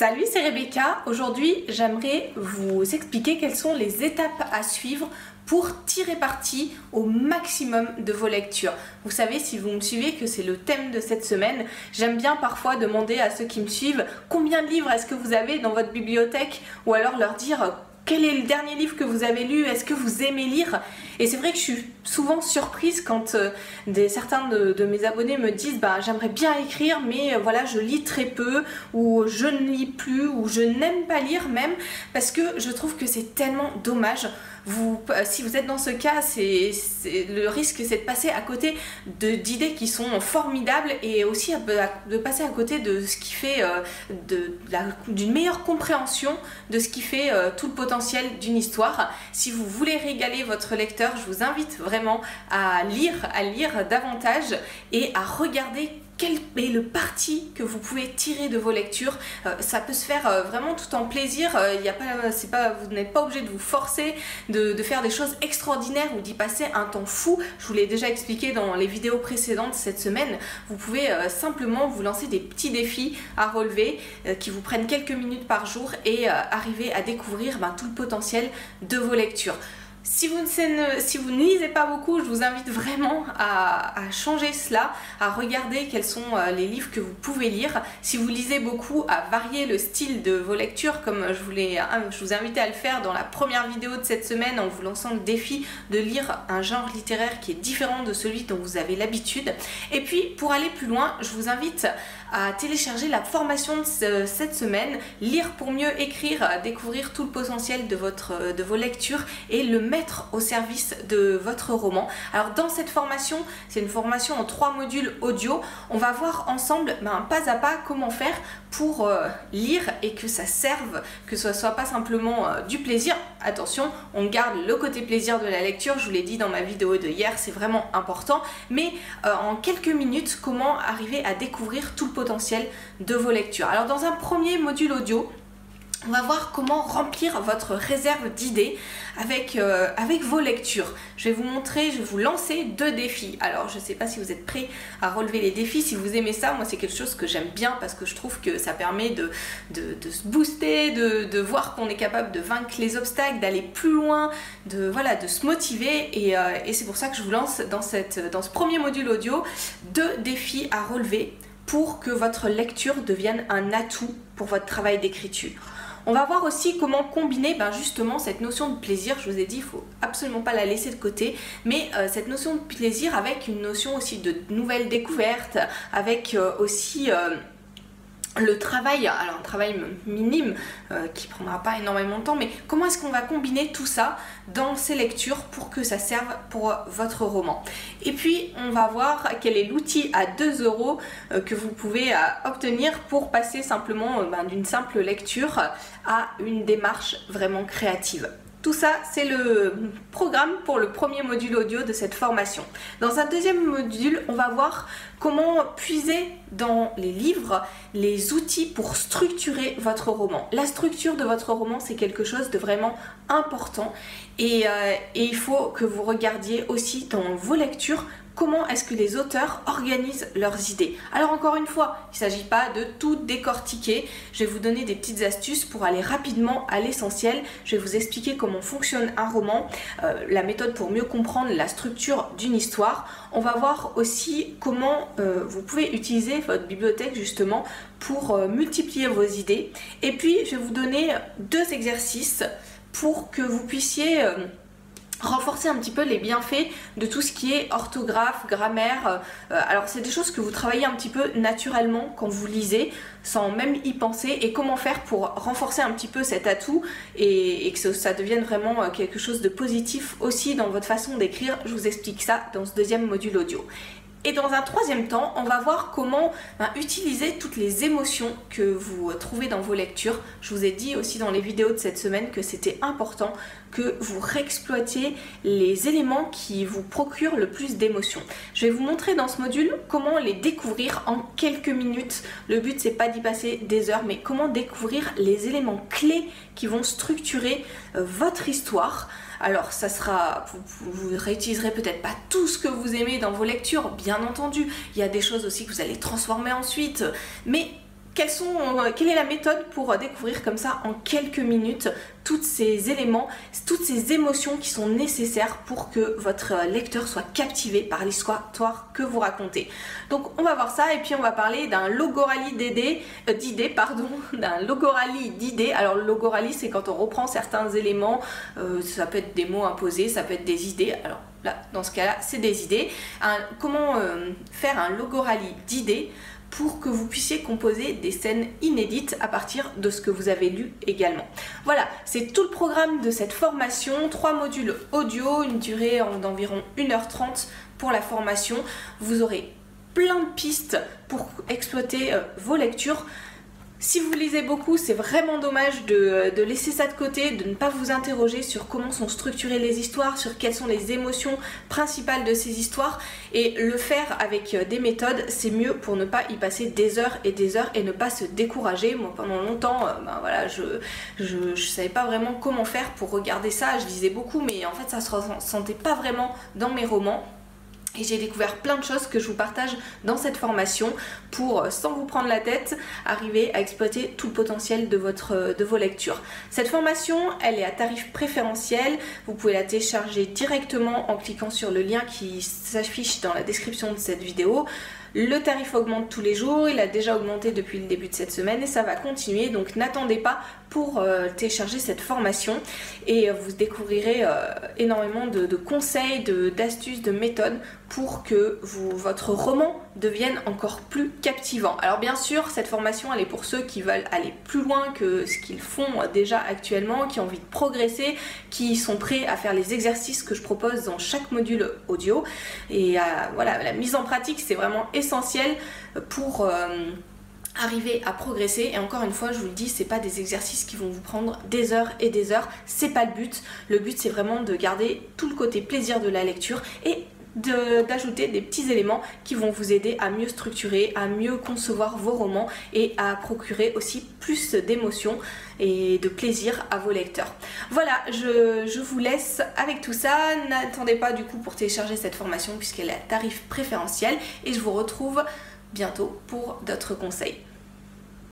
Salut, c'est Rebecca. Aujourd'hui, j'aimerais vous expliquer quelles sont les étapes à suivre pour tirer parti au maximum de vos lectures. Vous savez, si vous me suivez, que c'est le thème de cette semaine. J'aime bien parfois demander à ceux qui me suivent combien de livres est-ce que vous avez dans votre bibliothèque, ou alors leur dire quel est le dernier livre que vous avez lu, est-ce que vous aimez lire? Et c'est vrai que je suis souvent surprise quand certains de mes abonnés me disent bah, j'aimerais bien écrire mais voilà, je lis très peu, ou je ne lis plus, ou je n'aime pas lire même, parce que je trouve que c'est tellement dommage. Si vous êtes dans ce cas, le risque c'est de passer à côté d'idées qui sont formidables, et aussi de passer à côté de ce qui fait d'une meilleure compréhension de ce qui fait tout le potentiel d'une histoire. Si vous voulez régaler votre lecteur, je vous invite vraiment à lire davantage et à regarder quel est le parti que vous pouvez tirer de vos lectures. Ça peut se faire vraiment tout en plaisir. Vous n'êtes pas obligé de vous forcer de faire des choses extraordinaires ou d'y passer un temps fou. Je vous l'ai déjà expliqué dans les vidéos précédentes cette semaine. Vous pouvez simplement vous lancer des petits défis à relever qui vous prennent quelques minutes par jour et arriver à découvrir tout le potentiel de vos lectures. Si vous ne lisez pas beaucoup, je vous invite vraiment à changer cela, à regarder quels sont les livres que vous pouvez lire. Si vous lisez beaucoup, à varier le style de vos lectures, comme je vous invitais à le faire dans la première vidéo de cette semaine, en vous lançant le défi de lire un genre littéraire qui est différent de celui dont vous avez l'habitude. Et puis, pour aller plus loin, je vous invite à télécharger la formation de cette semaine, lire pour mieux écrire, découvrir tout le potentiel de vos lectures et le mettre au service de votre roman. Alors dans cette formation, c'est une formation en 3 modules audio, on va voir ensemble pas à pas comment faire pour lire et que ça serve, que ce soit pas simplement du plaisir. Attention, on garde le côté plaisir de la lecture, je vous l'ai dit dans ma vidéo de hier, c'est vraiment important, mais en quelques minutes, comment arriver à découvrir tout le potentiel de vos lectures. Alors dans un premier module audio, on va voir comment remplir votre réserve d'idées avec vos lectures. Je vais vous montrer, je vais vous lancer 2 défis. Alors je ne sais pas si vous êtes prêts à relever les défis, si vous aimez ça. Moi c'est quelque chose que j'aime bien parce que je trouve que ça permet de se booster, de voir qu'on est capable de vaincre les obstacles, d'aller plus loin, de se motiver. Et c'est pour ça que je vous lance dans ce premier module audio 2 défis à relever pour que votre lecture devienne un atout pour votre travail d'écriture. On va voir aussi comment combiner justement cette notion de plaisir, je vous ai dit, il ne faut absolument pas la laisser de côté, mais cette notion de plaisir avec une notion aussi de nouvelles découvertes, avec aussi le travail, alors un travail minime qui ne prendra pas énormément de temps, mais comment est-ce qu'on va combiner tout ça dans ces lectures pour que ça serve pour votre roman. Et puis on va voir quel est l'outil à 2 € que vous pouvez obtenir pour passer simplement d'une simple lecture à une démarche vraiment créative. Tout ça, c'est le programme pour le premier module audio de cette formation. Dans un deuxième module, on va voir comment puiser dans les livres les outils pour structurer votre roman. La structure de votre roman, c'est quelque chose de vraiment important et il faut que vous regardiez aussi dans vos lectures comment est-ce que les auteurs organisent leurs idées. Alors encore une fois, il ne s'agit pas de tout décortiquer, je vais vous donner des petites astuces pour aller rapidement à l'essentiel. Je vais vous expliquer comment fonctionne un roman, la méthode pour mieux comprendre la structure d'une histoire. On va voir aussi comment vous pouvez utiliser votre bibliothèque justement pour multiplier vos idées. Et puis je vais vous donner 2 exercices pour que vous puissiez renforcer un petit peu les bienfaits de tout ce qui est orthographe, grammaire. Alors c'est des choses que vous travaillez un petit peu naturellement quand vous lisez, sans même y penser, et comment faire pour renforcer un petit peu cet atout et que ça devienne vraiment quelque chose de positif aussi dans votre façon d'écrire. Je vous explique ça dans ce deuxième module audio. Et dans un troisième temps, on va voir comment utiliser toutes les émotions que vous trouvez dans vos lectures. Je vous ai dit aussi dans les vidéos de cette semaine que c'était important que vous réexploitiez les éléments qui vous procurent le plus d'émotions. Je vais vous montrer dans ce module comment les découvrir en quelques minutes. Le but, c'est pas d'y passer des heures, mais comment découvrir les éléments clés qui vont structurer votre histoire. Alors ça sera, vous réutiliserez peut-être pas tout ce que vous aimez dans vos lectures, bien entendu, il y a des choses aussi que vous allez transformer ensuite, mais Quelle est la méthode pour découvrir comme ça en quelques minutes tous ces éléments, toutes ces émotions qui sont nécessaires pour que votre lecteur soit captivé par l'histoire que vous racontez. Donc on va voir ça et puis on va parler d'un logoralie d'idées. Alors le logoralie, c'est quand on reprend certains éléments, ça peut être des mots imposés, ça peut être des idées. Alors là, dans ce cas-là, c'est des idées. Comment faire un logoralie d'idées pour que vous puissiez composer des scènes inédites à partir de ce que vous avez lu également. Voilà, c'est tout le programme de cette formation, 3 modules audio, une durée d'environ 1h30 pour la formation. Vous aurez plein de pistes pour exploiter vos lectures. Si vous lisez beaucoup, c'est vraiment dommage de laisser ça de côté, de ne pas vous interroger sur comment sont structurées les histoires, sur quelles sont les émotions principales de ces histoires. Et le faire avec des méthodes, c'est mieux pour ne pas y passer des heures et ne pas se décourager. Moi, pendant longtemps, voilà, je savais pas vraiment comment faire pour regarder ça. Je lisais beaucoup, mais en fait, ça se ressentait pas vraiment dans mes romans. Et j'ai découvert plein de choses que je vous partage dans cette formation pour, sans vous prendre la tête, arriver à exploiter tout le potentiel de vos lectures. Cette formation, elle est à tarif préférentiel. Vous pouvez la télécharger directement en cliquant sur le lien qui s'affiche dans la description de cette vidéo. Le tarif augmente tous les jours, il a déjà augmenté depuis le début de cette semaine et ça va continuer, donc n'attendez pas pour télécharger cette formation et vous découvrirez énormément de conseils, d'astuces, de méthodes pour que votre roman devienne encore plus captivant. Alors bien sûr, cette formation, elle est pour ceux qui veulent aller plus loin que ce qu'ils font déjà actuellement, qui ont envie de progresser, qui sont prêts à faire les exercices que je propose dans chaque module audio. Et voilà, la mise en pratique, c'est vraiment essentiel pour arriver à progresser. Et encore une fois, je vous le dis, c'est pas des exercices qui vont vous prendre des heures et des heures, c'est pas le but. Le but, c'est vraiment de garder tout le côté plaisir de la lecture et d'ajouter des petits éléments qui vont vous aider à mieux structurer, à mieux concevoir vos romans et à procurer aussi plus d'émotions et de plaisir à vos lecteurs. Voilà, je vous laisse avec tout ça. N'attendez pas du coup pour télécharger cette formation puisqu'elle est à tarif préférentiel et je vous retrouve bientôt pour d'autres conseils.